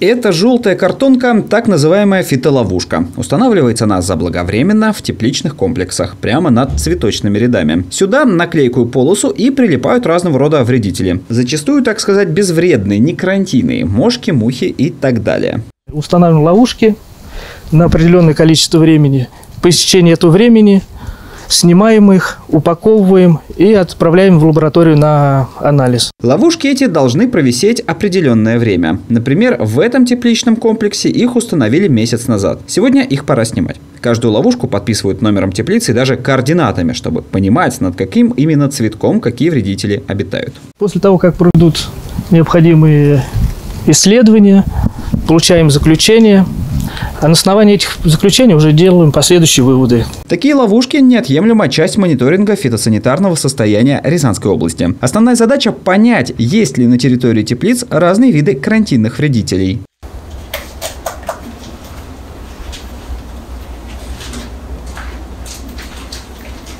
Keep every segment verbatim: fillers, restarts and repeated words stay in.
Это желтая картонка, так называемая фитоловушка. Устанавливается она заблаговременно в тепличных комплексах, прямо над цветочными рядами. Сюда на клейкую полосу и прилипают разного рода вредители. Зачастую, так сказать, безвредные, не карантинные, мошки, мухи и так далее. Устанавливаем ловушки на определенное количество времени. По истечении этого времени снимаем их, упаковываем и отправляем в лабораторию на анализ. Ловушки эти должны провисеть определенное время. Например, в этом тепличном комплексе их установили месяц назад. Сегодня их пора снимать. Каждую ловушку подписывают номером теплицы и даже координатами, чтобы понимать, над каким именно цветком какие вредители обитают. После того, как пройдут необходимые исследования, получаем заключение. А на основании этих заключений уже делаем последующие выводы. Такие ловушки – неотъемлемая часть мониторинга фитосанитарного состояния Рязанской области. Основная задача – понять, есть ли на территории теплиц разные виды карантинных вредителей.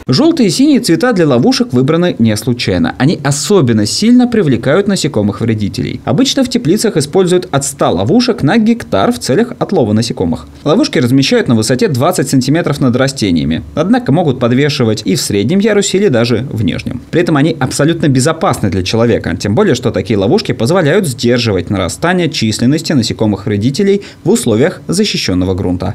Желтые и синие цвета для ловушек выбраны не случайно. Они особенно сильно привлекают насекомых-вредителей. Обычно в теплицах используют от ста ловушек на гектар в целях отлова насекомых. Ловушки размещают на высоте двадцать сантиметров над растениями, однако могут подвешивать и в среднем ярусе, или даже в нижнем. При этом они абсолютно безопасны для человека, тем более, что такие ловушки позволяют сдерживать нарастание численности насекомых-вредителей в условиях защищенного грунта.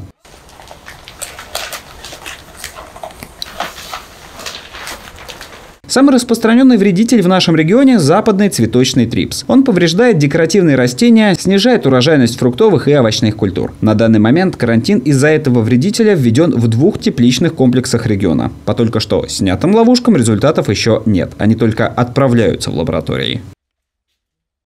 Самый распространенный вредитель в нашем регионе – западный цветочный трипс. Он повреждает декоративные растения, снижает урожайность фруктовых и овощных культур. На данный момент карантин из-за этого вредителя введен в двух тепличных комплексах региона. По только что снятым ловушкам результатов еще нет. Они только отправляются в лаборатории.